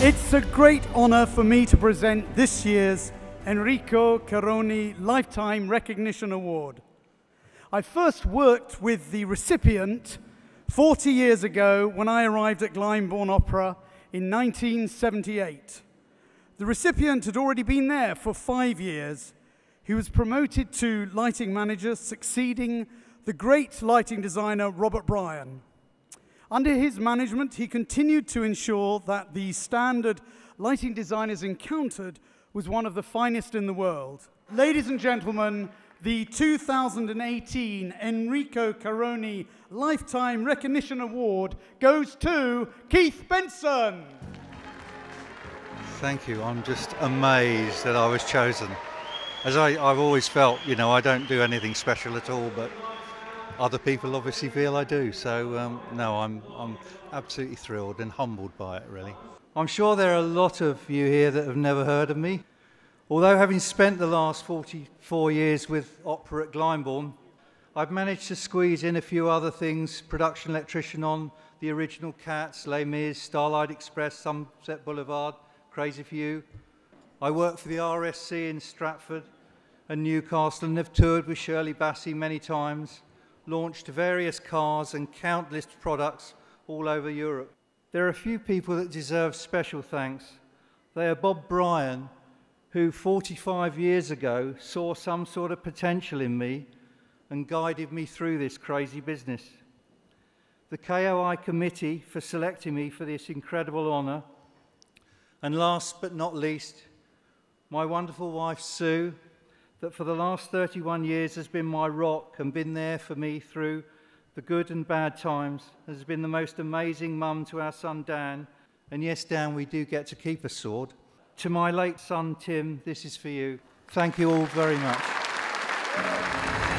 It's a great honor for me to present this year's Enrico Caroni Lifetime Recognition Award. I first worked with the recipient 40 years ago when I arrived at Glyndebourne Opera in 1978. The recipient had already been there for 5 years. He was promoted to lighting manager, succeeding the great lighting designer Robert Bryan. Under his management, he continued to ensure that the standard lighting designers encountered was one of the finest in the world. Ladies and gentlemen, the 2018 Enrico Caroni Lifetime Recognition Award goes to Keith Benson. Thank you. I'm just amazed that I was chosen. As I've always felt, you know, I don't do anything special at all, but other people obviously feel I do. So, no, I'm absolutely thrilled and humbled by it, really. I'm sure there are a lot of you here that have never heard of me. Although having spent the last 44 years with opera at Glyndebourne, I've managed to squeeze in a few other things, production electrician on the original Cats, Les Mis, Starlight Express, Sunset Boulevard, Crazy for You. I worked for the RSC in Stratford and Newcastle and have toured with Shirley Bassey many times, launched various cars and countless products all over Europe. There are a few people that deserve special thanks. They are Bob Bryan, who 45 years ago saw some sort of potential in me and guided me through this crazy business. The KOI committee for selecting me for this incredible honour. And last but not least, my wonderful wife Sue, that for the last 31 years has been my rock and been there for me through the good and bad times, has been the most amazing mum to our son Dan. And yes, Dan, we do get to keep a sword. To my late son, Tim, this is for you. Thank you all very much.